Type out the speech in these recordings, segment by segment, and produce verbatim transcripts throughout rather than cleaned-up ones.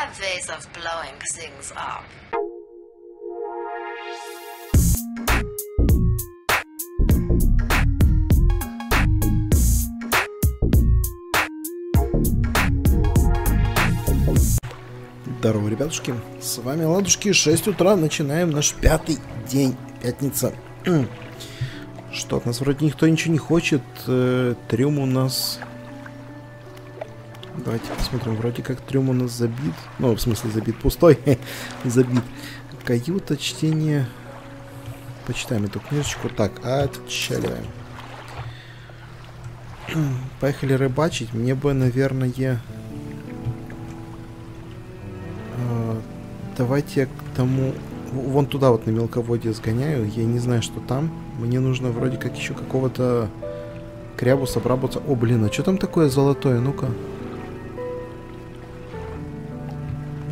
have ways of blowing things up. Здорово, ребятушки, с вами Ладушки, шесть утра, начинаем наш пятый день, пятница. Что, от нас вроде никто ничего не хочет, трюм у нас... Давайте посмотрим, вроде как трюм у нас забит, ну, в смысле забит, пустой, забит. Каюта, чтение, почитаем эту книжечку, так, отчаливаем. Поехали рыбачить, мне бы, наверное... Давайте я к тому... Вон туда вот на мелководье сгоняю. Я не знаю, что там. Мне нужно вроде как еще какого-то крябуса, брабуса. О, блин, а что там такое золотое? Ну-ка.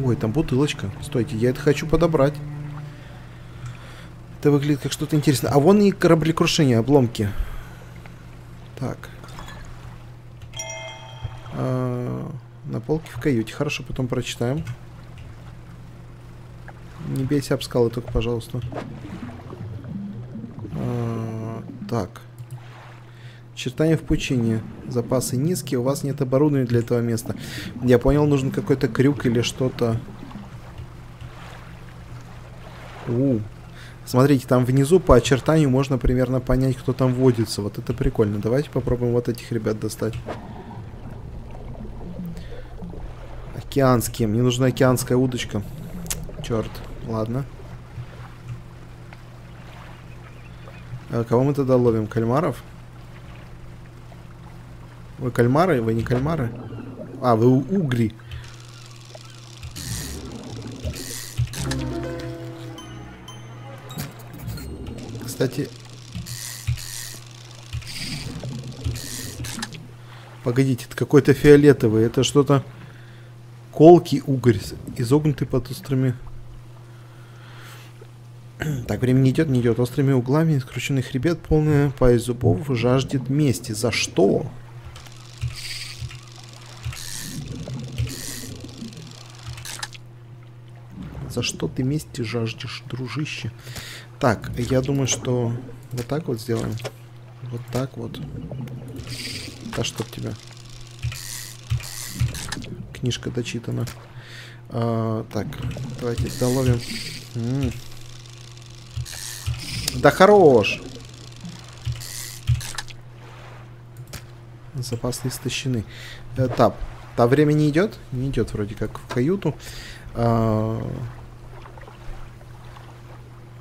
Ой, там бутылочка. Стойте, я это хочу подобрать. Это выглядит как что-то интересное. А вон и кораблекрушение, обломки. Так. А-а-а, на полке в каюте. Хорошо, потом прочитаем. Не бейся об скалы только, пожалуйста. А, так. Чертание в пучине. Запасы низкие. У вас нет оборудования для этого места. Я понял, нужен какой-то крюк или что-то. У. Смотрите, там внизу по очертанию можно примерно понять, кто там водится. Вот это прикольно. Давайте попробуем вот этих ребят достать. Океанские. Мне нужна океанская удочка. Черт. Ладно. А кого мы тогда ловим? Кальмаров? Вы кальмары? Вы не кальмары? А, вы угри. Кстати... Погодите, это какой-то фиолетовый. Это что-то... Колкий угорь, изогнутый под острыми... Так, время не идет, не идет. Острыми углами, скрученный хребет, полная пасть зубов, жаждет мести. За что? За что ты мести жаждешь, дружище? Так, я думаю, что вот так вот сделаем. Вот так вот. Да чтоб тебя. Книжка дочитана. А, так, давайте доловим. М-м. Да хорош! Запасы истощены. Э, тап. Та время не идет? Не идет вроде как в каюту. А...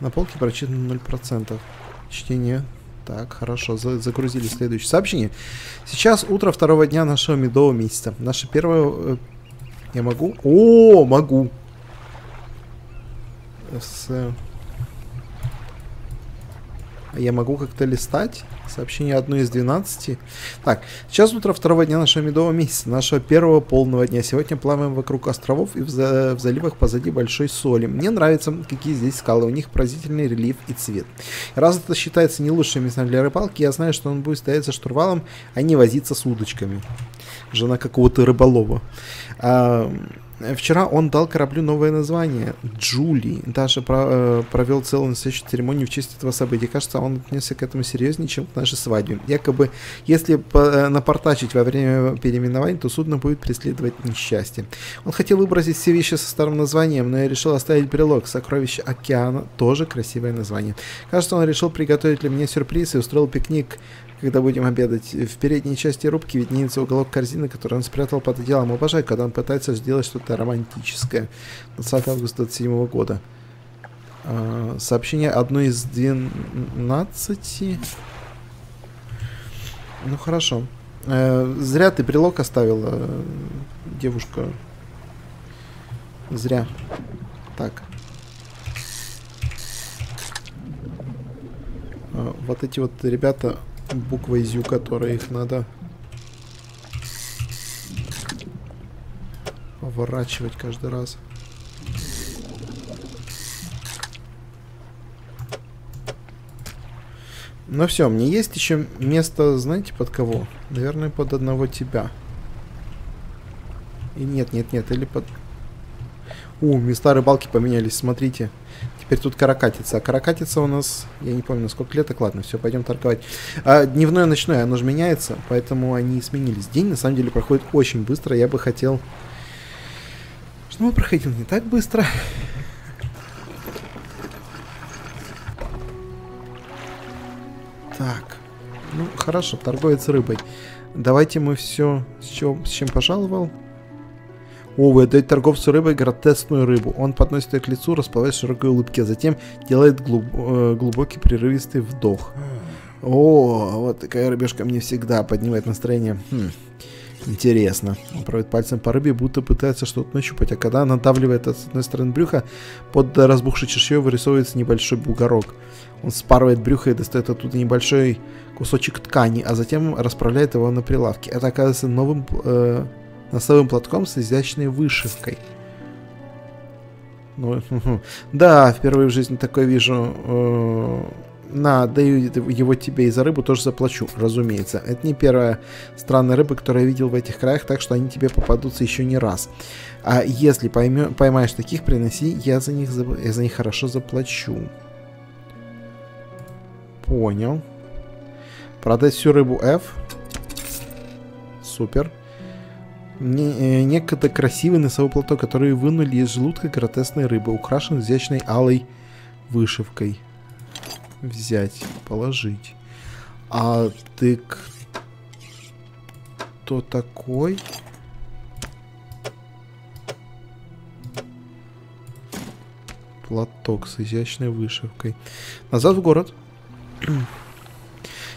На полке прочитано ноль процентов. Чтение. Так, хорошо, загрузили следующее сообщение. Сейчас утро второго дня нашего медового месяца. Наше первое... Я могу? О, могу! С... Я могу как-то листать. Сообщение одно из двенадцати. Так, сейчас утро второго дня нашего медового месяца. Нашего первого полного дня. Сегодня плаваем вокруг островов и в, за... в заливах позади Большой Соли. Мне нравятся, какие здесь скалы. У них поразительный рельеф и цвет. Раз это считается не лучшим местом для рыбалки, я знаю, что он будет стоять за штурвалом, а не возиться с удочками. Жена какого-то рыболова. А... Вчера он дал кораблю новое название – Джули. Даже про, э, провел целую настоящую церемонию в честь этого события. Кажется, он отнесся к этому серьезнее, чем к нашей свадьбе. Якобы, если по, напортачить во время переименования, то судно будет преследовать несчастье. Он хотел выбросить все вещи со старым названием, но я решил оставить брелок. Сокровища океана – тоже красивое название. Кажется, он решил приготовить для меня сюрприз и устроил пикник. Когда будем обедать, в передней части рубки виднеется уголок корзины, который он спрятал под одеялом. Обожаю, когда он пытается сделать что-то романтическое. двадцатого августа две тысячи двадцать седьмого года. Сообщение одно из двенадцати. Ну, хорошо. Зря ты брелок оставила, девушка. Зря. Так. Вот эти вот ребята... Буква изю, которые их надо поворачивать каждый раз. Ну все, мне есть еще место, знаете, под кого? Наверное, под одного тебя. И нет, нет, нет, или под... У, места рыбалки поменялись, смотрите. Теперь тут каракатица. А каракатица у нас, я не помню, на сколько леток. Ладно, все, пойдем торговать. А, дневное, ночное, оно же меняется, поэтому они сменились. День, на самом деле, проходит очень быстро. Я бы хотел... Что он проходил не так быстро. Так. Ну, хорошо, торговец рыбой. Давайте мы все... С, чего, с чем пожаловал? О, вы отдаете торговцу рыбой гротескную рыбу. Он подносит ее к лицу, расплываясь в широкой улыбке, а затем делает глуб, э, глубокий прерывистый вдох. О, вот такая рыбешка мне всегда поднимает настроение. Хм, интересно. Он проводит пальцем по рыбе, будто пытается что-то нащупать. А когда она надавливает от одной стороны брюха, под разбухшей чешуей вырисовывается небольшой бугорок. Он спарывает брюхо и достает оттуда небольшой кусочек ткани, а затем расправляет его на прилавке. Это оказывается новым... Э, носовым платком с изящной вышивкой. Ну, да, впервые в жизни такое вижу. На, даю его тебе и за рыбу тоже заплачу, разумеется. Это не первая странная рыба, которую я видел в этих краях, так что они тебе попадутся еще не раз. А если поймё, поймаешь таких, приноси, я за них, я за них хорошо заплачу. Понял. Продать всю рыбу F. Супер. Некогда красивый носовой платок, который вынули из желудка гротескной рыбы, украшен изящной алой вышивкой. Взять, положить. А ты кто такой? Платок с изящной вышивкой. Назад в город.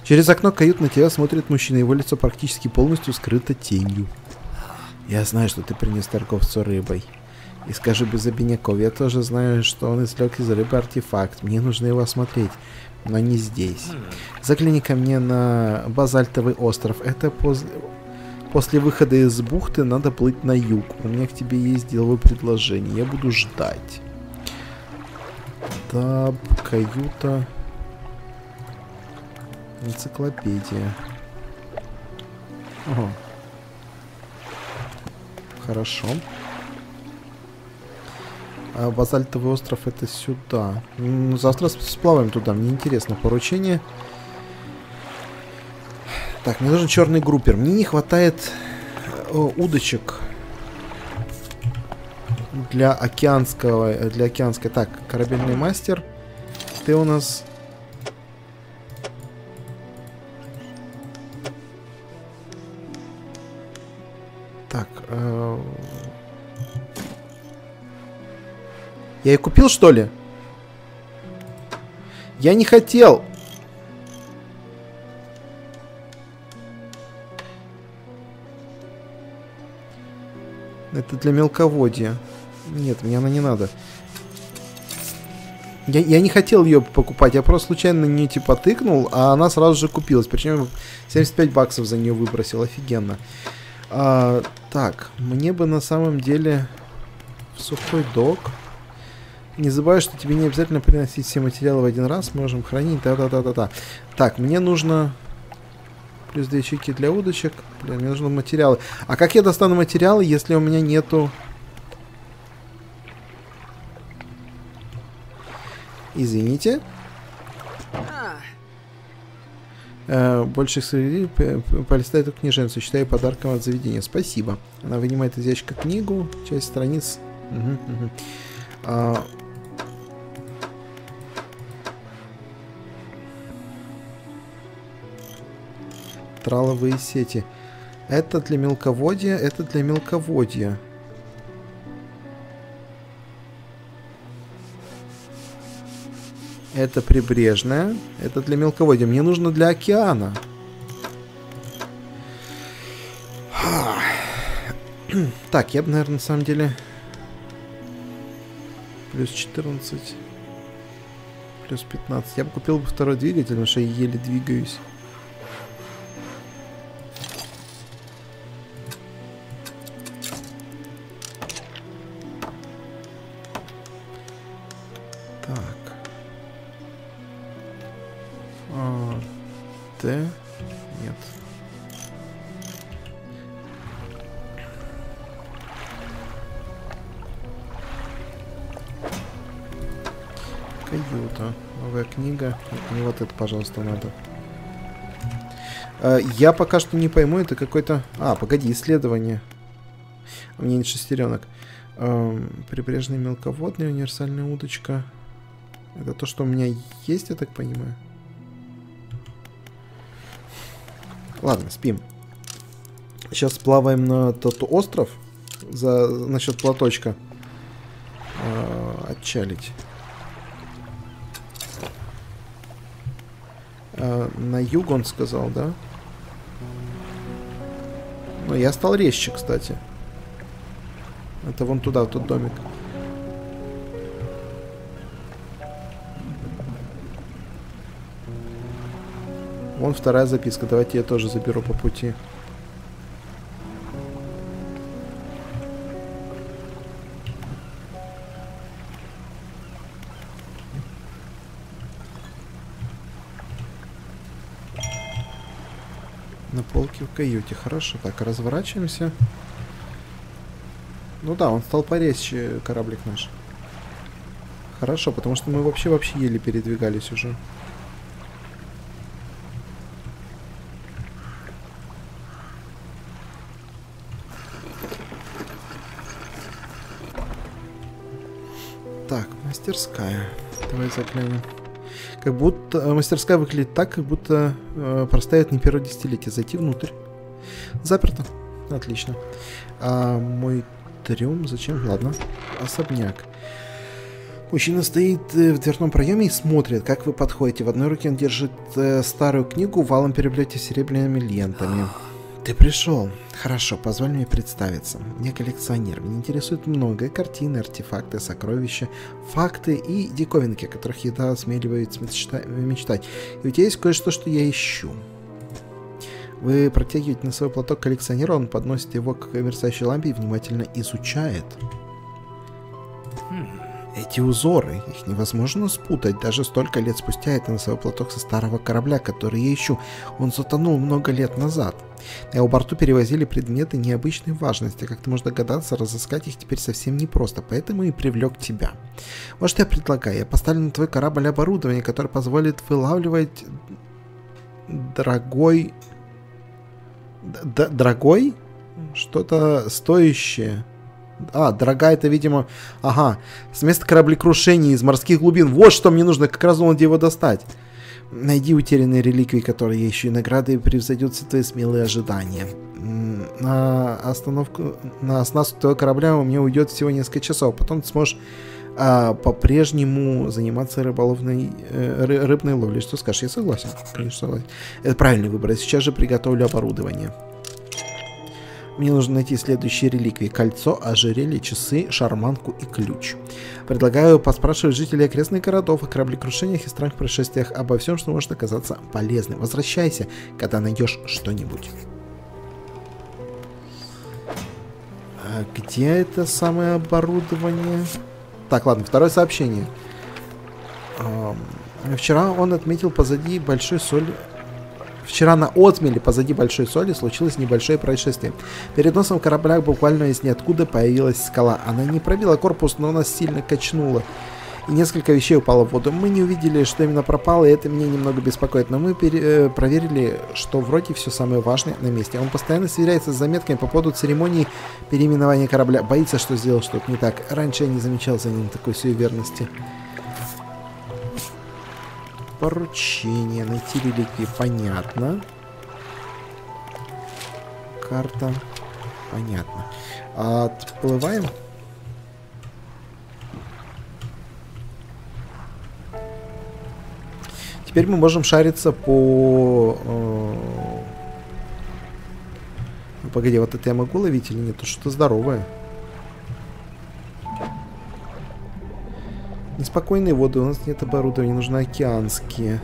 Через окно кают на тебя смотрит мужчина, его лицо практически полностью скрыто тенью. Я знаю, что ты принес торговцу рыбой. И скажи без обиняков, я тоже знаю, что он извлек из рыбы артефакт. Мне нужно его осмотреть, но не здесь. Загляни ко мне на базальтовый остров. Это поз... после выхода из бухты надо плыть на юг. У меня к тебе есть деловое предложение. Я буду ждать. Таб, каюта, энциклопедия. Ага. Хорошо. А базальтовый остров это сюда. Завтра сплаваем туда. Мне интересно поручение. Так, мне нужен черный группер. Мне не хватает о, удочек для океанского, для океанской. Так, корабельный мастер. Ты у нас. Так. Э... Я ее купил, что ли? Я не хотел. Это для мелководья. Нет, мне она не надо. Я, я не хотел ее покупать. Я просто случайно на нее типа тыкнул, а она сразу же купилась. Причем семьдесят пять баксов за нее выбросил. Офигенно. А, так, мне бы на самом деле в сухой док. Не забывай, что тебе не обязательно приносить все материалы в один раз. Можем хранить. Да-да-да-да-да. Так, мне нужно плюс две ячейки для удочек. Блин, мне нужны материалы. А как я достану материалы, если у меня нету... Извините. Больше полистай эту книженцу, считаю подарком от заведения. Спасибо. Она вынимает из ящика книгу, часть страниц. Угу, угу. А... Траловые сети. Это для мелководья, это для мелководья. Это прибрежная. Это для мелководья. Мне нужно для океана. Так, я бы, наверное, на самом деле... Плюс четырнадцать. Плюс пятнадцать. Я бы купил бы второй двигатель, потому что я еле двигаюсь. Каюта. Новая книга. Мне вот это, пожалуйста, надо. Я пока что не пойму, это какой-то... А, погоди, исследование. У меня нет шестеренок. Прибрежный мелководный, универсальная удочка. Это то, что у меня есть, я так понимаю. Ладно, спим. Сейчас плаваем на тот остров. За... Насчет платочка. Отчалить. На юг он сказал, да? Но я стал резче, кстати. Это вон туда, в тот домик. Вон вторая записка. Давайте я тоже заберу по пути. На полке в каюте. Хорошо. Так, разворачиваемся. Ну да, он стал порезче, кораблик наш. Хорошо, потому что мы вообще-вообще еле передвигались уже. Так, мастерская. Давай заглянем. Как будто... Мастерская выглядит так, как будто э, простоит не первое десятилетие. Зайти внутрь. Заперто. Отлично. А мой... Трюм? Зачем? Ладно. Особняк. Мужчина стоит в дверном проеме и смотрит, как вы подходите. В одной руке он держит э, старую книгу, валом переплете серебряными лентами. Ты пришел. Хорошо, позволь мне представиться. Я коллекционер. Меня интересует многое. Картины, артефакты, сокровища, факты и диковинки, о которых еда осмеливается мечтать. И у тебя есть кое-что, что я ищу. Вы протягиваете на свой платок коллекционера, он подносит его к мерцающей лампе и внимательно изучает. Эти узоры, их невозможно спутать. Даже столько лет спустя это на свой платок со старого корабля, который я ищу. Он затонул много лет назад. На его борту перевозили предметы необычной важности. Как ты можешь догадаться, разыскать их теперь совсем непросто, поэтому и привлек тебя. Вот что я предлагаю. Я поставлю на твой корабль оборудование, которое позволит вылавливать дорогой... Д дорогой? Что-то стоящее. А, дорогая, это, видимо... Ага, с места кораблекрушений из морских глубин. Вот что мне нужно, как раз думал, где его достать. Найди утерянные реликвии, которые я ищу, и награды превзойдутся твои смелые ожидания. На остановку... На оснастку твоего корабля у меня уйдет всего несколько часов. Потом ты сможешь а, по-прежнему заниматься рыболовной... Ры рыбной ловлей. Что скажешь? Я согласен. Конечно, согласен. Это правильный выбор. Я сейчас же приготовлю оборудование. Мне нужно найти следующие реликвии. Кольцо, ожерелье, часы, шарманку и ключ. Предлагаю поспрашивать жителей окрестных городов о кораблекрушениях и странных происшествиях, обо всем, что может оказаться полезным. Возвращайся, когда найдешь что-нибудь. А где это самое оборудование? Так, ладно, второе сообщение. Вчера он отметил позади Большой Соль... Вчера на отмеле позади Большой Соли случилось небольшое происшествие. Перед носом корабля буквально из ниоткуда появилась скала. Она не пробила корпус, но нас сильно качнула. И несколько вещей упало в воду. Мы не увидели, что именно пропало, и это меня немного беспокоит. Но мы пере проверили, что вроде все самое важное на месте. Он постоянно сверяется с заметками по поводу церемонии переименования корабля. Боится, что сделал что-то не так. Раньше я не замечал за ним такой суеверности. Поручение. Найти реликвии. Понятно. Карта. Понятно. Отплываем. Теперь мы можем шариться по... Ну, погоди, вот это я могу ловить или нет? Это что-то здоровое. Неспокойные воды, у нас нет оборудования, нужны океанские.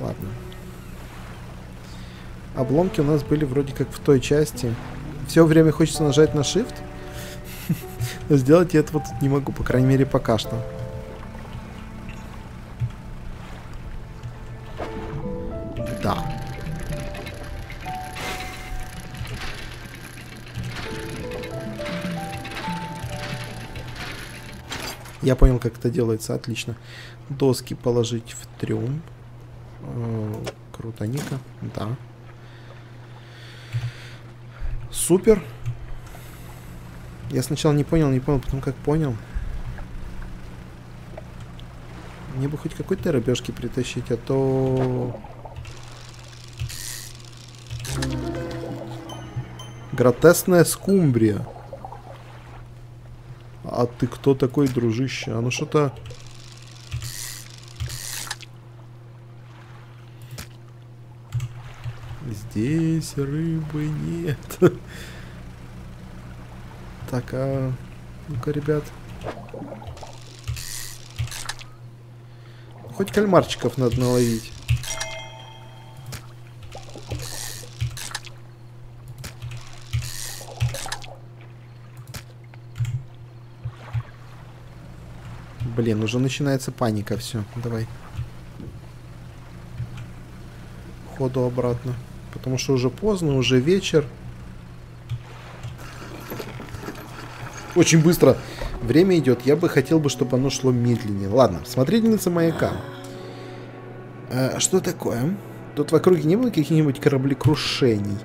Ладно. Обломки у нас были вроде как в той части. Все время хочется нажать на Shift. Но сделать я этого тут не могу, по крайней мере, пока что. Да. Я понял, как это делается. Отлично. Доски положить в трюм. Крутоника. Да. Супер. Я сначала не понял, не понял, потом как понял. Мне бы хоть какой-то рыбешки притащить, а то... Гротесная скумбрия. А ты кто такой, дружище? А ну что-то... Здесь рыбы нет. Так, а... Ну-ка, ребят. Хоть кальмарчиков надо наловить. Блин, уже начинается паника, все. Давай. Ходу обратно. Потому что уже поздно, уже вечер. Очень быстро время идет. Я бы хотел бы, чтобы оно шло медленнее. Ладно, смотрительница маяка. А, что такое? Тут в округе не было каких-нибудь кораблекрушений.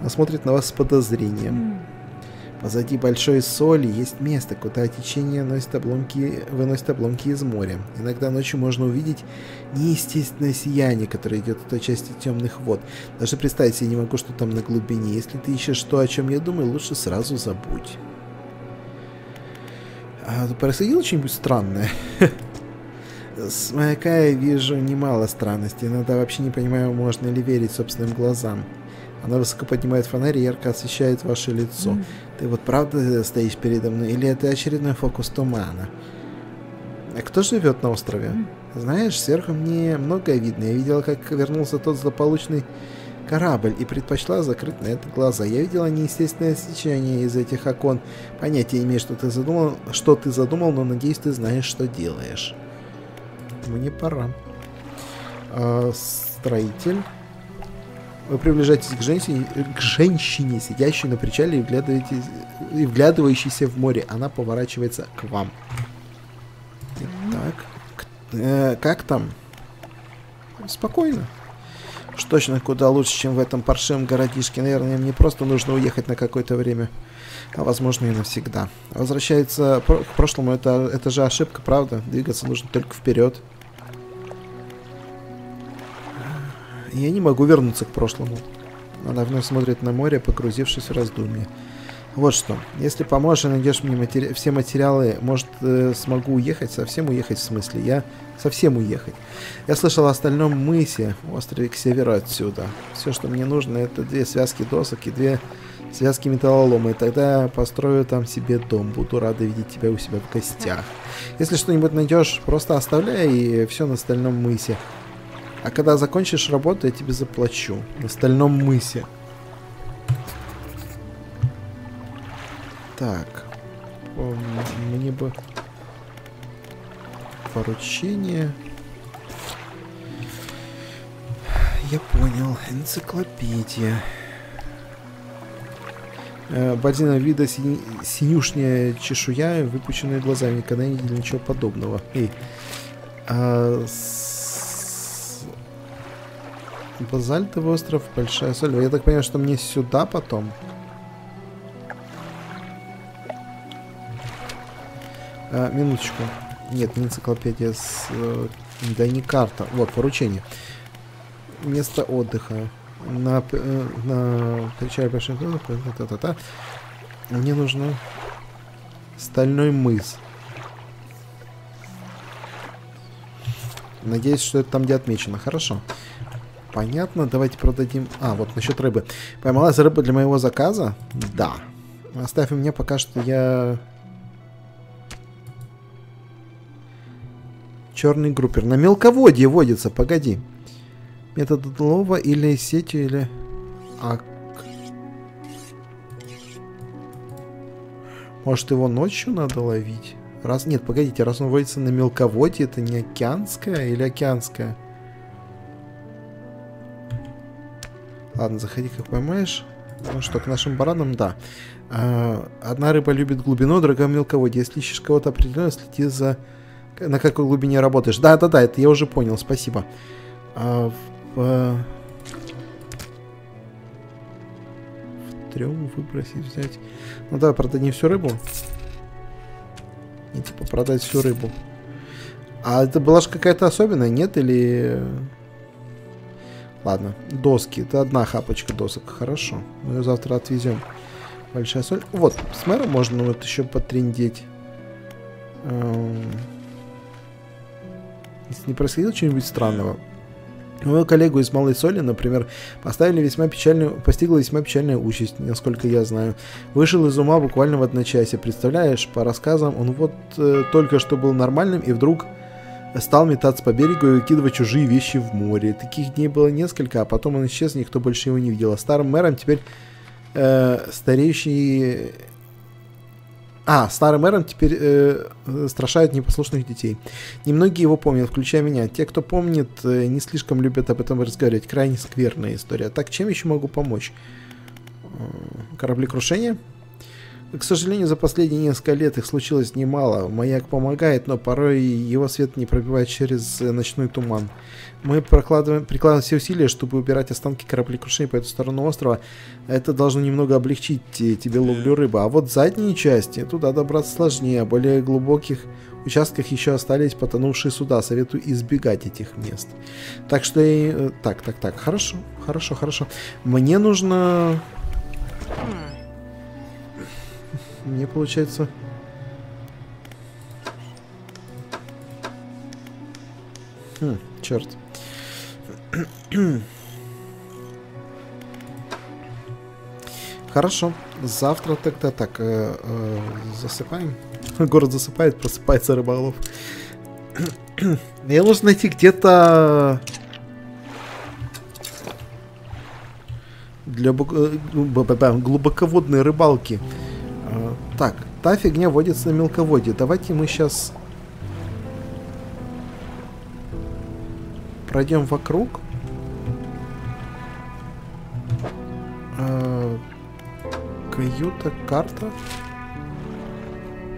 Она смотрит на вас с подозрением. Позади Большой Соли есть место, куда течение носит обломки, выносит обломки из моря. Иногда ночью можно увидеть неестественное сияние, которое идет от той части темных вод. Даже представить себе не могу, что там на глубине. Если ты ищешь то, о чем я думаю, лучше сразу забудь. А, происходило что-нибудь странное? С маяка я вижу немало странностей. Иногда вообще не понимаю, можно ли верить собственным глазам. Она высоко поднимает фонарь и ярко освещает ваше лицо. Mm. Ты вот правда стоишь передо мной, или это очередной фокус тумана? А кто живет на острове? Mm. Знаешь, сверху мне многое видно. Я видела, как вернулся тот злополучный корабль, и предпочла закрыть на это глаза. Я видела неестественное свечение из этих окон. Понятия имею, что ты задумал, что ты задумал, но надеюсь, ты знаешь, что делаешь. Мне пора. А, строитель. Вы приближаетесь к женщине, к женщине, сидящей на причале и, и вглядывающейся в море. Она поворачивается к вам. Итак, к, э, как там? Спокойно. Уж точно куда лучше, чем в этом паршивом городишке. Наверное, мне просто нужно уехать на какое-то время. А возможно и навсегда. Возвращается к прошлому. Это, это же ошибка, правда? Двигаться нужно только вперед. Я не могу вернуться к прошлому. Она вновь смотрит на море, погрузившись в раздумье. Вот что. Если поможешь и найдешь мне матери... все материалы, может, э, смогу уехать? Совсем уехать, в смысле? Я совсем уехать. Я слышал о остальном мысе, острове к северу отсюда. Все, что мне нужно, это две связки досок и две связки металлолома. И тогда я построю там себе дом. Буду рада видеть тебя у себя в гостях. Если что-нибудь найдешь, просто оставляй, и все на остальном мысе. А когда закончишь работу, я тебе заплачу. На остальном мысе. Так. Мне бы... Поручение. Я понял. Энциклопедия. Бодина вида сини... синюшняя чешуя, выпученные глаза. Никогда не видел ничего подобного. Эй. А... Базальтовый остров, Большая Соль. Я так понимаю, что мне сюда потом. А, минуточку. Нет, не энциклопедия. С... Да не карта. Вот, поручение. Место отдыха. На... на... Причале Большой Соли. Та-та-та. Мне нужно... Остальной мыс. Надеюсь, что это там, где отмечено. Хорошо. Понятно, давайте продадим... А, вот насчет рыбы. Поймалась рыба для моего заказа? Да. Оставь у меня пока что я... Черный группер. На мелководье водится, погоди. Метод лова или сетью, или... А... Может, его ночью надо ловить? Раз... Нет, погодите, раз он водится на мелководье, это не океанская или океанская? Ладно, заходи, как поймаешь. Ну что, к нашим баранам, да. Одна рыба любит глубину, другая мелководье. Если ищешь кого-то определенно, следи за... На какой глубине работаешь. Да-да-да, это я уже понял, спасибо. А, в, в, в трем выбросить, взять. Ну да, правда, не всю рыбу. Не типа продать всю рыбу. А это была же какая-то особенная, нет? Или... Ладно, доски. Это одна хапочка досок, хорошо. Мы ее завтра отвезем. Большая соль. Вот, с мэром можно вот еще потриндеть. Если не происходило чего-нибудь странного. Моего коллегу из Малой Соли, например, поставили весьма печальную, постигла весьма печальная участь, насколько я знаю. Вышел из ума буквально в одночасье. Представляешь, по рассказам, он вот э, только что был нормальным и вдруг стал метаться по берегу и выкидывать чужие вещи в море. Таких дней было несколько, а потом он исчез, никто больше его не видел. А старым мэром теперь э, стареющий... А, старым мэром теперь э, страшают непослушных детей. Немногие его помнят, включая меня. Те, кто помнит, э, не слишком любят об этом разговаривать. Крайне скверная история. Так, чем еще могу помочь? Кораблекрушение? К сожалению, за последние несколько лет их случилось немало. Маяк помогает, но порой его свет не пробивает через ночной туман. Мы прикладываем, прикладываем все усилия, чтобы убирать останки кораблекрушения по эту сторону острова. Это должно немного облегчить тебе ловлю рыбы. А вот задние части, туда добраться сложнее. В более глубоких участках еще остались потонувшие суда. Советую избегать этих мест. Так что я... Так, так, так. Хорошо, хорошо, хорошо. Мне нужно... Мне, получается... Хм, черт. Хорошо. Завтра так-то так. так э, э, засыпаем. Город засыпает, просыпается рыболов. Я должен найти где-то... Для глубоководной рыбалки. Так, та фигня водится на мелководье. Давайте мы сейчас пройдем вокруг. Э-э- каюта, карта.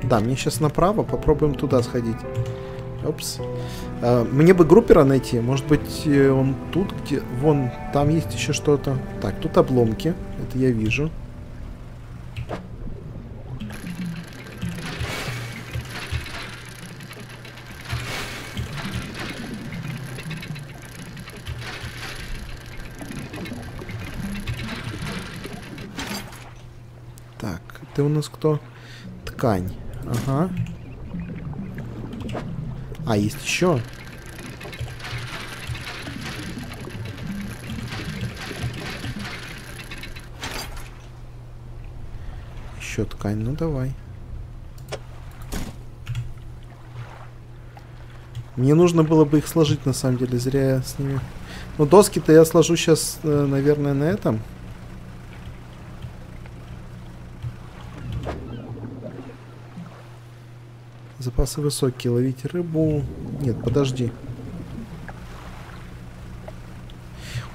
Да, мне сейчас направо. Попробуем туда сходить. Опс. Э-э- мне бы группера найти. Может быть, он тут, где... Вон, там есть еще что-то. Так, тут обломки. Это я вижу. Ты у нас кто? Ткань. Ага. А, есть еще. Еще ткань. Ну, давай. Мне нужно было бы их сложить, на самом деле. Зря я с ними... Ну, доски-то я сложу сейчас, наверное, на этом. Запасы высокие. Ловить рыбу. Нет, подожди.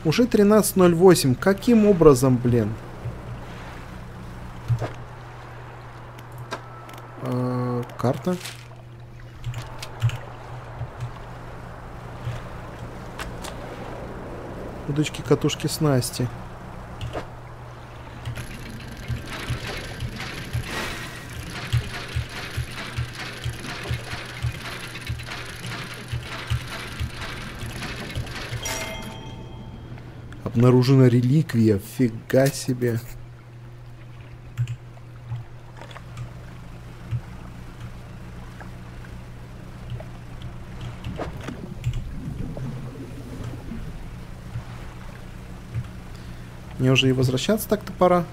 Уже тринадцать ноль восемь. Каким образом, блин? Э-э, карта. Удочки, катушки, снасти. Обнаружена реликвия. Фига себе. Мне уже и возвращаться так-то пора.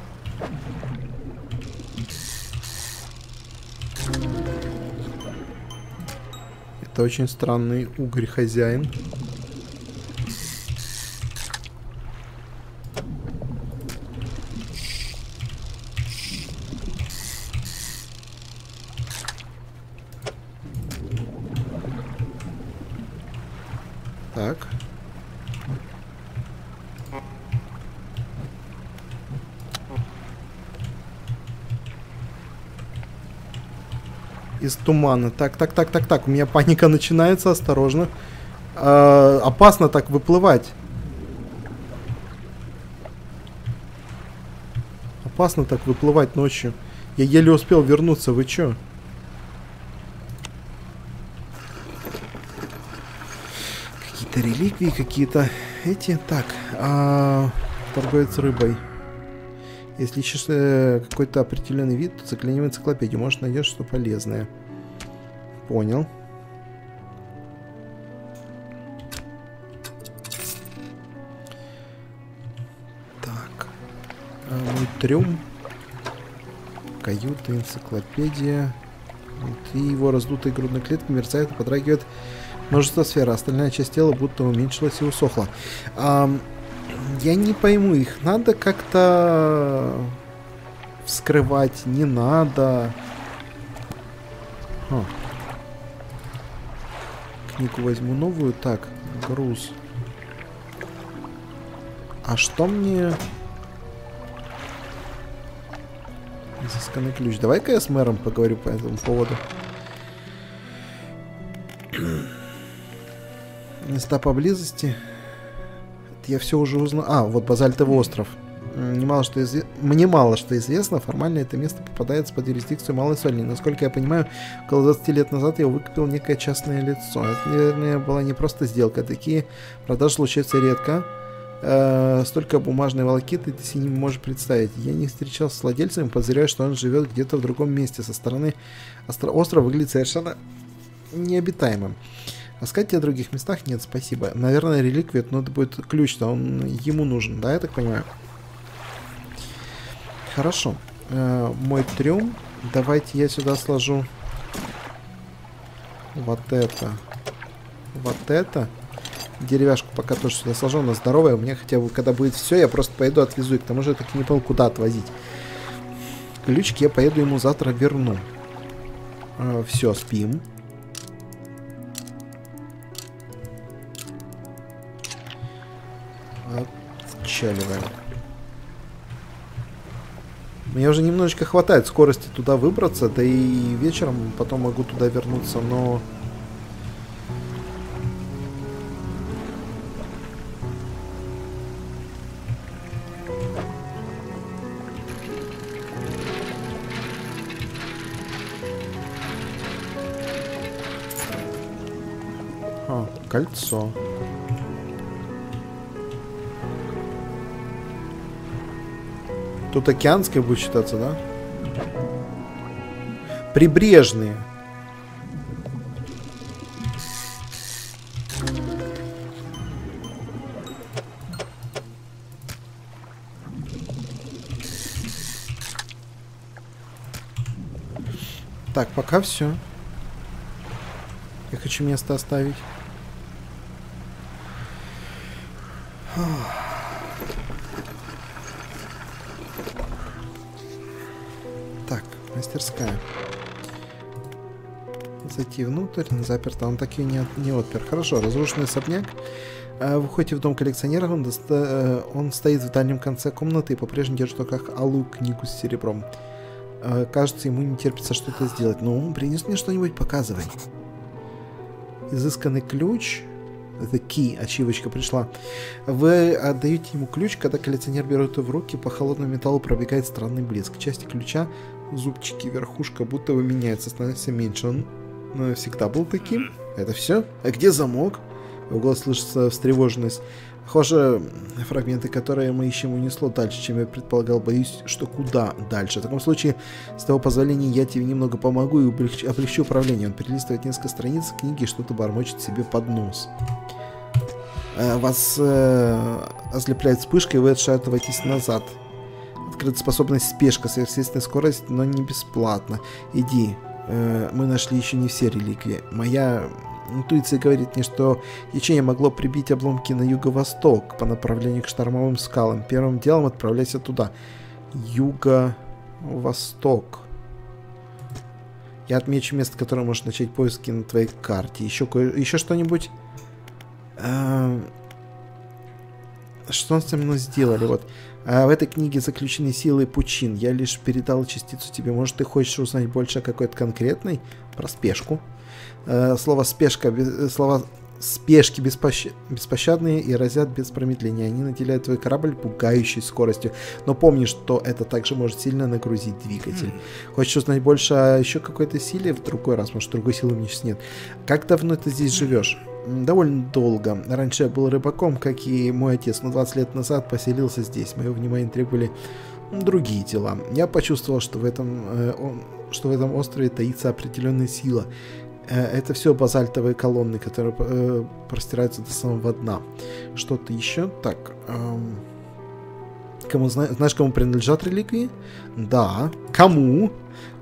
Это очень странный угорь, хозяин. из тумана. Так, так, так, так, так. У меня паника начинается. Осторожно. Э-э, опасно так выплывать. Опасно так выплывать ночью. Я еле успел вернуться. Вы чё? Какие-то реликвии, какие-то эти. Так. А-а-а, торговец рыбой. Если ищешь э, какой-то определенный вид, то загляни в энциклопедию. Может, найдешь что полезное. Понял. Так. Мой трюм. Каюта, энциклопедия. Внутри его раздутой грудной клетки мерцает и подрагивает множество сфер. Остальная часть тела будто уменьшилась и усохла. А я не пойму, их надо как-то вскрывать, не надо. О. Книгу возьму новую. Так, груз. А что мне? Изысканный ключ. Давай-ка я с мэром поговорю по этому поводу. Места поблизости. Я все уже узнал. А, вот базальтовый остров. Немало что изв... Мне мало что известно. Формально это место попадается под юрисдикцию Малой Соли. Насколько я понимаю, около двадцати лет назад его выкупил некое частное лицо. Это, наверное, была не просто сделка. Такие продажи случаются редко. Э-э- столько бумажной волокиты ты себе не можешь представить. Я не встречался с владельцем, подозреваю, что он живет где-то в другом месте. Со стороны остро... остров выглядит совершенно необитаемым. А сказать тебе о других местах? Нет, спасибо. Наверное, реликвию надо будет ключ-то. Он ему нужен, да, я так понимаю? Хорошо. Э-э- мой трюм. Давайте я сюда сложу вот это. Вот это. Деревяшку пока тоже сюда сложу. Она здоровая. У меня хотя бы, когда будет все, я просто поеду отвезу. И к тому же я так и не понял, куда отвозить. Ключик я поеду ему завтра верну. Э-э- все, спим. Отчаливаем. Мне уже немножечко хватает скорости туда выбраться, да и вечером потом могу туда вернуться, но... А, кольцо. Тут океанская будет считаться, да? Прибрежные. Так, пока все. Я хочу место оставить. Мастерская. Зайти внутрь. Заперто. Он так и не, от, не отпер. Хорошо. Разрушенный особняк. Вы входите в дом коллекционера. Он, доста... он стоит в дальнем конце комнаты и по-прежнему держит в руках алую книгу с серебром. Кажется, ему не терпится что-то сделать. Ну, принес мне что-нибудь, показывай. Изысканный ключ. The key. Ачивочка пришла. Вы отдаете ему ключ, когда коллекционер берет его в руки. По холодному металлу пробегает странный блеск. Части ключа, зубчики, верхушка будто бы меняется, становится меньше. Он ну, всегда был таким. Это все? А где замок? В голос слышится встревоженность. Похоже, фрагменты, которые мы ищем, унесло дальше, чем я предполагал. Боюсь, что куда дальше. В таком случае, с того позволения, я тебе немного помогу и облегчу, облегчу управление. Он перелистывает несколько страниц книги и что-то бормочет себе под нос. Вас э, ослепляет вспышка, и вы отшатываетесь назад. Открыта способность спешка, сверхъестественная скорость, но не бесплатно. Иди, э, мы нашли еще не все реликвии. Моя интуиция говорит мне, что течение могло прибить обломки на юго-восток по направлению к штормовым скалам. Первым делом отправляйся туда. Юго-восток. Я отмечу место, которое можешь начать поиски на твоей карте. Еще, еще что-нибудь? что со мной сделали? Вот. А в этой книге заключены силы Пучин. Я лишь передал частицу тебе. Может, ты хочешь узнать больше о какой-то конкретной? Про спешку. А, слово спешка, без, слова спешки беспощ... беспощадные и разят без промедления. Они наделяют твой корабль пугающей скоростью. Но помни, что это также может сильно нагрузить двигатель. Хочешь узнать больше о еще какой-то силе? В другой раз, может, другой силы у меня сейчас нет. Как давно ты здесь живешь? Довольно долго. Раньше я был рыбаком, как и мой отец, но двадцать лет назад поселился здесь. Мое внимание требовали другие дела. Я почувствовал, что в этом, э, он, что в этом острове таится определенная сила. Э, это все базальтовые колонны, которые э, простираются до самого дна. Что-то еще? Так. Э, кому, знаешь, кому принадлежат реликвии? Да. Кому?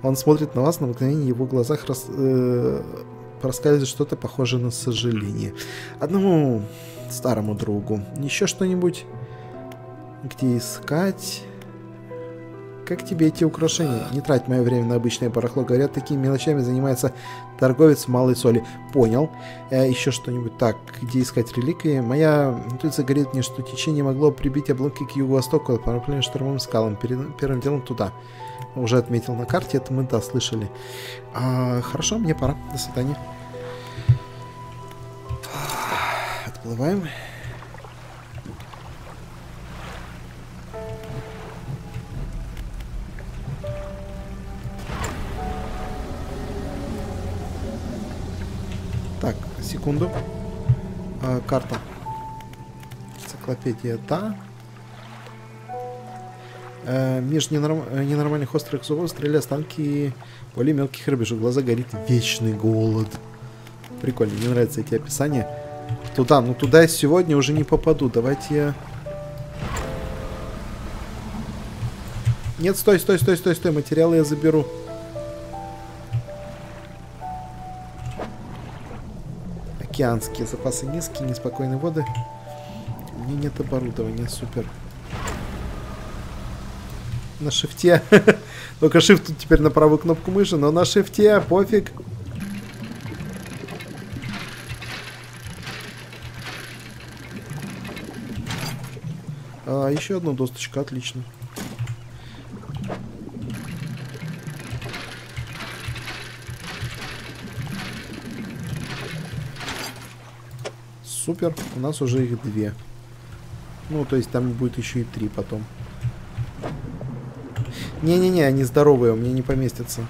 Он смотрит на вас, на мгновение его глазах рас... Э, проскальзывает что-то похожее на сожаление. Одному старому другу. Еще что-нибудь? Где искать? Как тебе эти украшения? Не трать мое время на обычное барахло. Говорят, такими мелочами занимается торговец Малой Соли. Понял. Еще что-нибудь. Так, где искать реликвии? Моя интуиция говорит мне, что течение могло прибить обломки к юго-востоку, направление штормовым скалам. Перед, первым делом туда. Уже отметил на карте, это мы, да, слышали. А, хорошо, мне пора. До свидания. Отплываем. Так, секунду. А, карта. Энциклопедия, да. Между ненорм... ненормальных острых зубов стреляли останки более мелких рыбеж. В глаза горит вечный голод. Прикольно, мне нравятся эти описания. Туда, ну туда я сегодня уже не попаду. Давайте я... Нет, стой, стой, стой, стой, стой. Материалы я заберу. Океанские запасы низкие, неспокойные воды. У меня нет оборудования, супер. На шифте. Только шифт тут теперь на правую кнопку мыши, но на шифте пофиг. А, еще одна досточка, отлично. Супер, у нас уже их две. Ну, то есть там будет еще и три потом. Не-не-не, они здоровые, у меня не поместятся.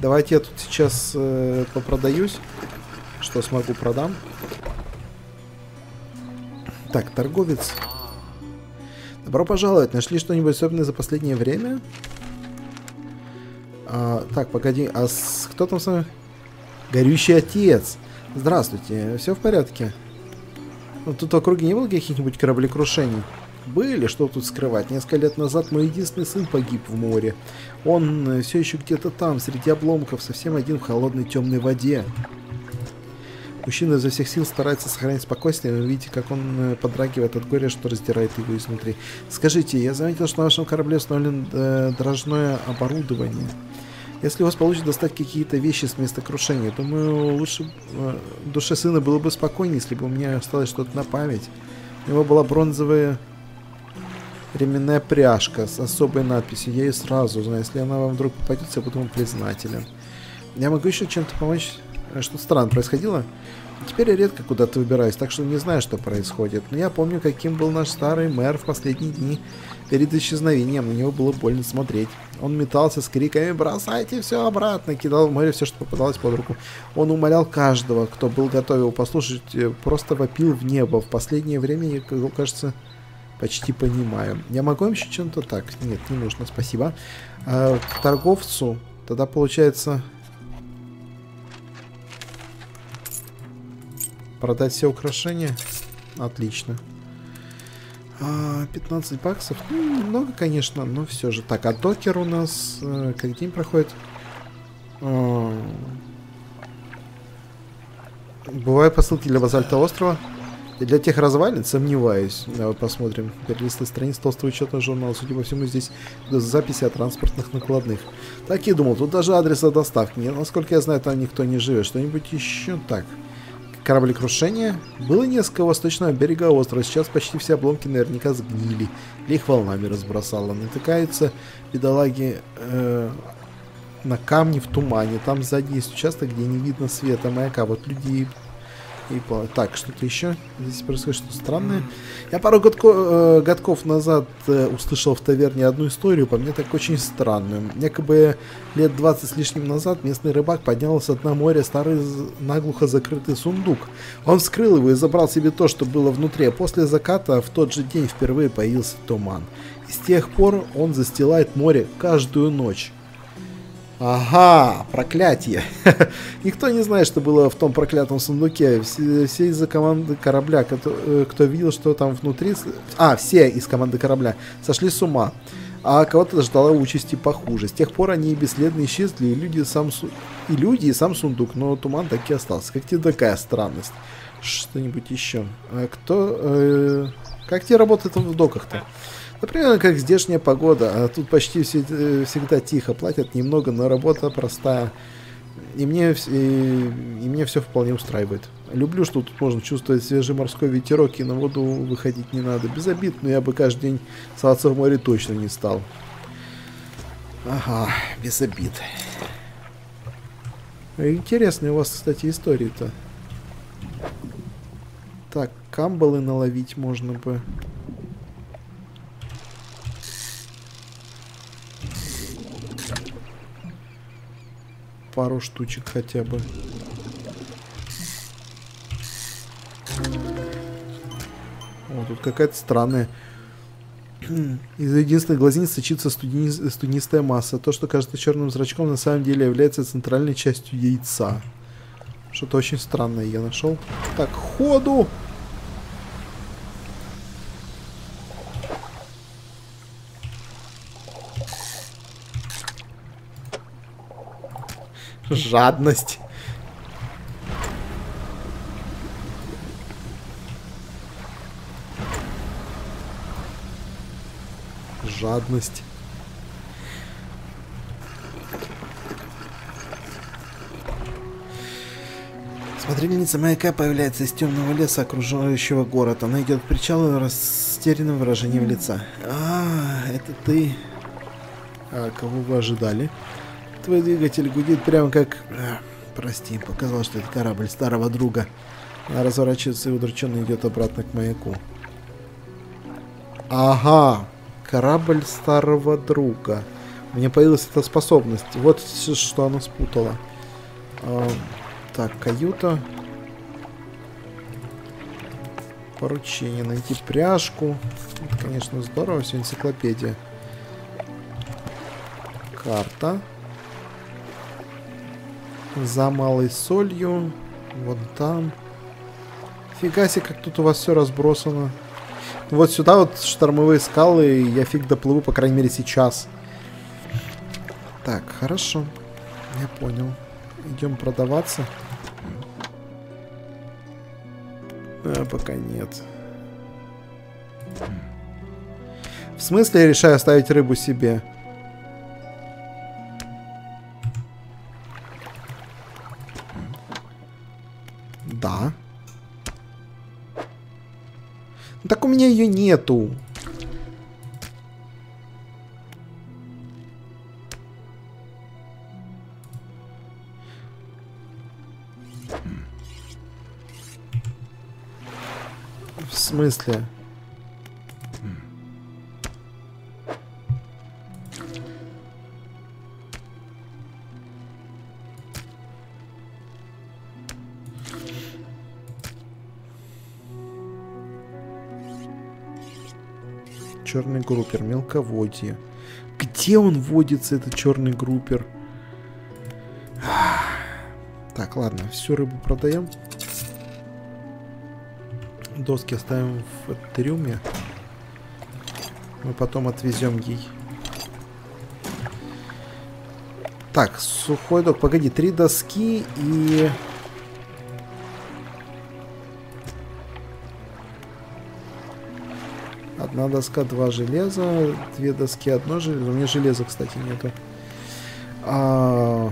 Давайте я тут сейчас э, попродаюсь. Что смогу, продам. Так, торговец. Добро пожаловать. Нашли что-нибудь особенное за последнее время? А, так, погоди. А с... кто там с вами? Горющий отец. Здравствуйте. Все в порядке? Ну, тут в округе не было каких-нибудь кораблекрушений? Были, что тут скрывать. Несколько лет назад мой единственный сын погиб в море. Он все еще где-то там, среди обломков, совсем один в холодной темной воде. Мужчина изо всех сил старается сохранять спокойствие. Вы видите, как он подрагивает от горя, что раздирает его изнутри. Скажите, я заметил, что на вашем корабле установлено э, дорожное оборудование. Если у вас получится достать какие-то вещи с места крушения, думаю, лучше э, душе сына было бы спокойнее, если бы у меня осталось что-то на память. У него была бронзовая... временная пряжка с особой надписью. Я ее сразу узнаю. Если она вам вдруг попадется, я буду вам признателен. Я могу еще чем-то помочь? Что-то странное происходило? Теперь я редко куда-то выбираюсь, так что не знаю, что происходит. Но я помню, каким был наш старый мэр в последние дни. Перед исчезновением на него было больно смотреть. Он метался с криками «Бросайте все обратно!», кидал в море все, что попадалось под руку. Он умолял каждого, кто был готов его послушать, просто вопил в небо. В последнее время, я, кажется... почти понимаю. Я могу еще чем-то? Так, нет, не нужно, спасибо. А, к торговцу тогда получается продать все украшения. Отлично. А, пятнадцать баксов. Ну, немного, конечно, но все же. Так, а докер у нас э, как день проходит? А, бывают посылки для базальтового острова. И для тех развалин, сомневаюсь. Давай посмотрим. Перелисты страниц толстого учетного журнала. Судя по всему, здесь записи о транспортных накладных. Так и думал. Тут даже адреса доставки. Насколько я знаю, там никто не живет. Что-нибудь еще? Так. кораблекрушения было несколько восточного берега острова. Сейчас почти все обломки наверняка сгнили. Или их волнами разбросало. Натыкаются бедолаги э, на камни в тумане. Там сзади есть участок, где не видно света маяка. Вот люди и... Так, что-то еще здесь происходит, что-то странное. Я пару годко, э, годков назад э, услышал в таверне одну историю, по мне так очень странную. Якобы лет двадцать с лишним назад местный рыбак поднял с дна моря старый наглухо закрытый сундук. Он вскрыл его и забрал себе то, что было внутри. После заката в тот же день впервые появился туман. И с тех пор он застилает море каждую ночь. Ага, проклятие. Никто не знает, что было в том проклятом сундуке. Все, все из-за команды корабля, кто, кто видел, что там внутри... А, все из команды корабля сошли с ума. А кого-то ждала участи похуже. С тех пор они бесследно исчезли, и люди, сам су... и люди, и сам сундук. Но туман так и остался. Как тебе такая странность? Что-нибудь еще? А кто... Э... Как тебе работает в доках-то? Примерно как здешняя погода, а тут почти все, всегда тихо, платят немного, но работа простая, и мне, и, и мне все вполне устраивает. Люблю, что тут можно чувствовать свежий морской ветерок, и на воду выходить не надо. Без обид, но я бы каждый день соваться в море точно не стал. Ага, без обид. Интересные у вас, кстати, истории-то. Так, камбалы наловить можно бы. Пару штучек хотя бы. О, тут какая-то странная. Из единственной глазниц сочится студени... студенистая масса. То, что кажется черным зрачком, на самом деле является центральной частью яйца. Что-то очень странное я нашел. Так, ходу! Жадность. Жадность. Смотрительница маяка появляется из темного леса, окружающего город. Она идет к причалу растерянным выражением лица. А, это ты. А кого вы ожидали? Твой двигатель гудит прям как... А, прости, показал, что это корабль старого друга. Она разворачивается и удрученно идет обратно к маяку. Ага, корабль старого друга. У меня появилась эта способность. Вот все, что она спутала. А, так, каюта. Поручение. Найти пряжку. Это, конечно, здорово. Все, энциклопедия. Карта. За Малой Солью. Вон там. Фига себе, как тут у вас все разбросано. Вот сюда вот штормовые скалы. Я фиг доплыву, по крайней мере, сейчас. Так, хорошо. Я понял. Идем продаваться. А, пока нет. В смысле, я решаю оставить рыбу себе? Да. Ну, так у меня ее нету. В смысле? Черный группер, мелководье. Где он водится, этот черный группер? Так, ладно, всю рыбу продаем. Доски оставим в трюме. Мы потом отвезем ей. Так, сухой док. Погоди, три доски и... Одна доска, два железа, две доски, одно железо. У меня железа, кстати, нету. А...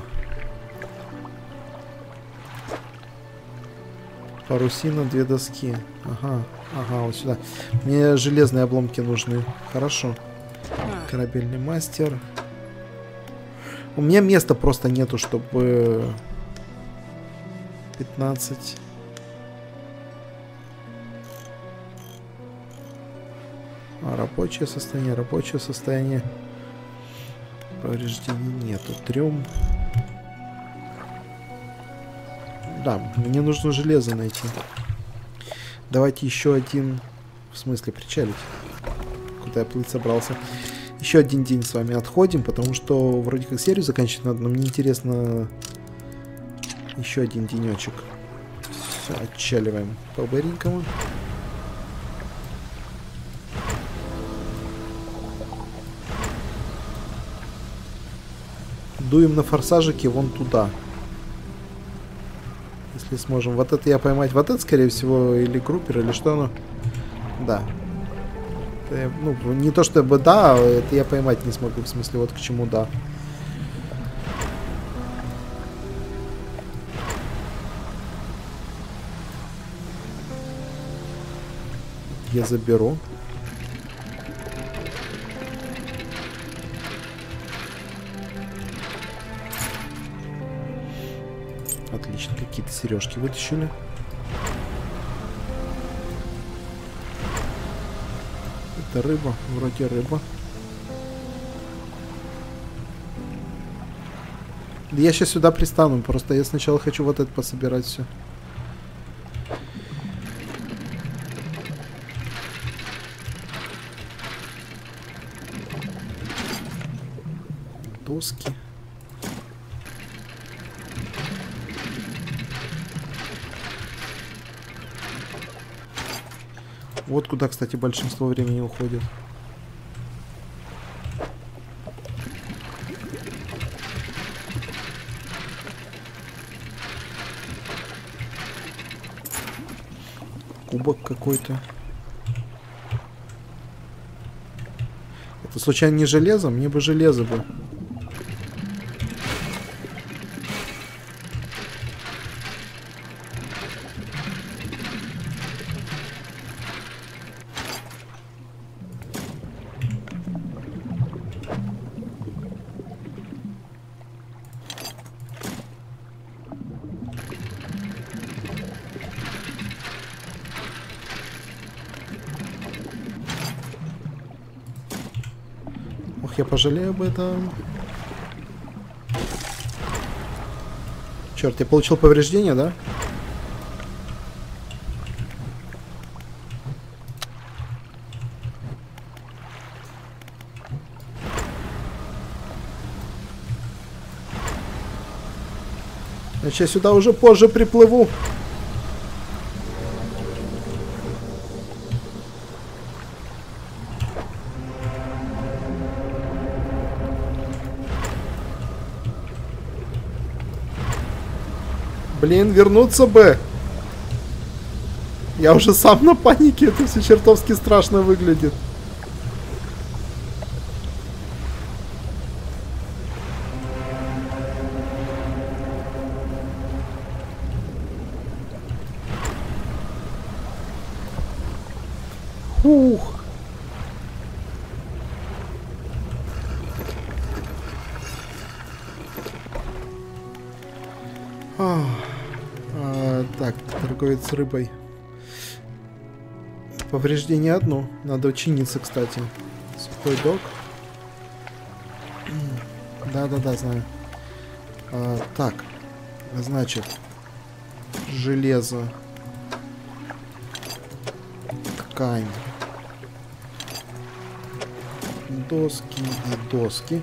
Парусина, две доски. Ага, ага, вот сюда. Мне железные обломки нужны. Хорошо. Корабельный мастер. У меня места просто нету, чтобы... пятнадцать. А, рабочее состояние, рабочее состояние. Повреждений нету. Трем. Да, мне нужно железо найти. Давайте еще один... В смысле, причалить? Куда я плыть собрался? Еще один день с вами отходим, потому что вроде как серию заканчивать надо, но мне интересно... Еще один денечек. Все, отчаливаем по-быренькому. Дуем на форсажике вон туда. Если сможем. Вот это я поймать. Вот это, скорее всего, или группер, или что оно. Да. Я, ну, не то чтобы да, это я поймать не смогу. В смысле, вот к чему да. Я заберу. Отлично, какие-то сережки вытащили. Это рыба, вроде рыба. Да я сейчас сюда пристану, просто я сначала хочу вот это пособирать все. Доски. Вот куда, кстати, большинство времени уходит. Кубок какой-то. Это случайно не железо? Мне бы железо бы. Я пожалею об этом. Черт, я получил повреждение, да? Значит, я сюда уже позже приплыву. Блин, вернуться бы. Я уже сам на панике. Это все чертовски страшно выглядит. Ух. Ах. Так, торговец с рыбой. Повреждение одно. Надо учиниться, кстати. Сухой док. Да-да-да, знаю. А, так. Значит. Железо. Ткань. Доски и доски.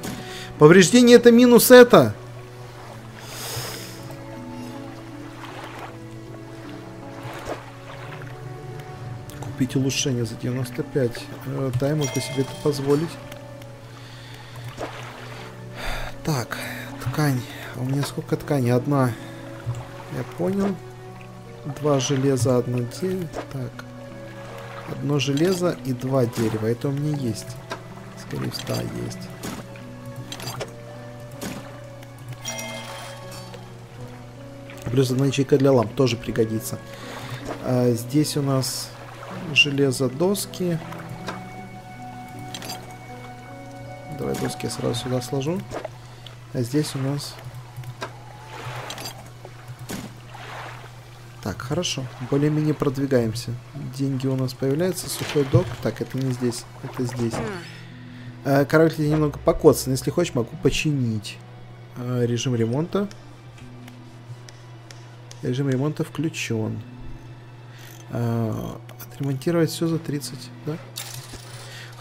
Повреждение это минус это. Купить улучшение за девяносто пять. Да, я могу себе это позволить. Так, ткань. У меня сколько ткани? Одна. Я понял. Два железа, одно дерево. Так. Одно железо и два дерева. Это у меня есть. Скорее всего, да, есть. Плюс одна ячейка для ламп тоже пригодится. А здесь у нас железо, доски. Давай доски я сразу сюда сложу. А здесь у нас... Так, хорошо. Более-менее продвигаемся. Деньги у нас появляются. Сухой док. Так, это не здесь. Это здесь. Корабль немного покоцан. Если хочешь, могу починить. Режим ремонта. Режим ремонта включен. Отремонтировать все за тридцать, да?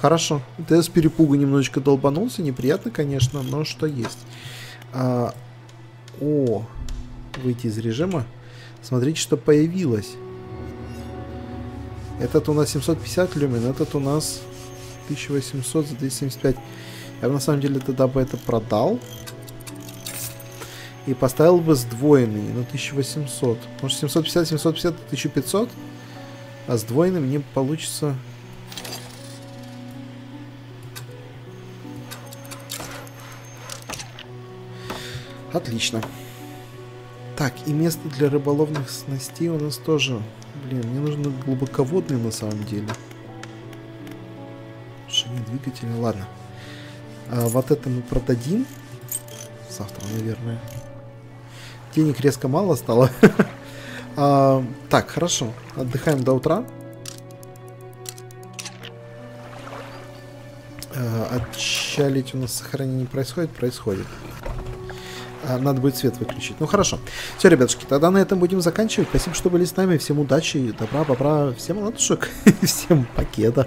Хорошо. Ты с перепугу немножечко долбанулся. Неприятно, конечно, но что есть. А, о, выйти из режима. Смотрите, что появилось. Этот у нас семьсот пятьдесят люмен, этот у нас тысяча восемьсот за двести семьдесят пять. Я бы на самом деле тогда бы это продал. И поставил бы сдвоенный на тысяча восемьсот. Потому что семьсот пятьдесят, семьсот пятьдесят, тысяча пятьсот. А сдвоенный мне получится... Отлично. Так, и место для рыболовных снастей у нас тоже... Блин, мне нужны глубоководные на самом деле. Шины двигателя, ладно. А, вот это мы продадим. Завтра, наверное. Денег резко мало стало. а, так, хорошо. Отдыхаем до утра. А, отчалить у нас сохранение происходит? Происходит. Надо будет свет выключить. Ну хорошо. Все, ребятушки, тогда на этом будем заканчивать. Спасибо, что были с нами. Всем удачи, добра, бобра, всем ладушек, всем пакета.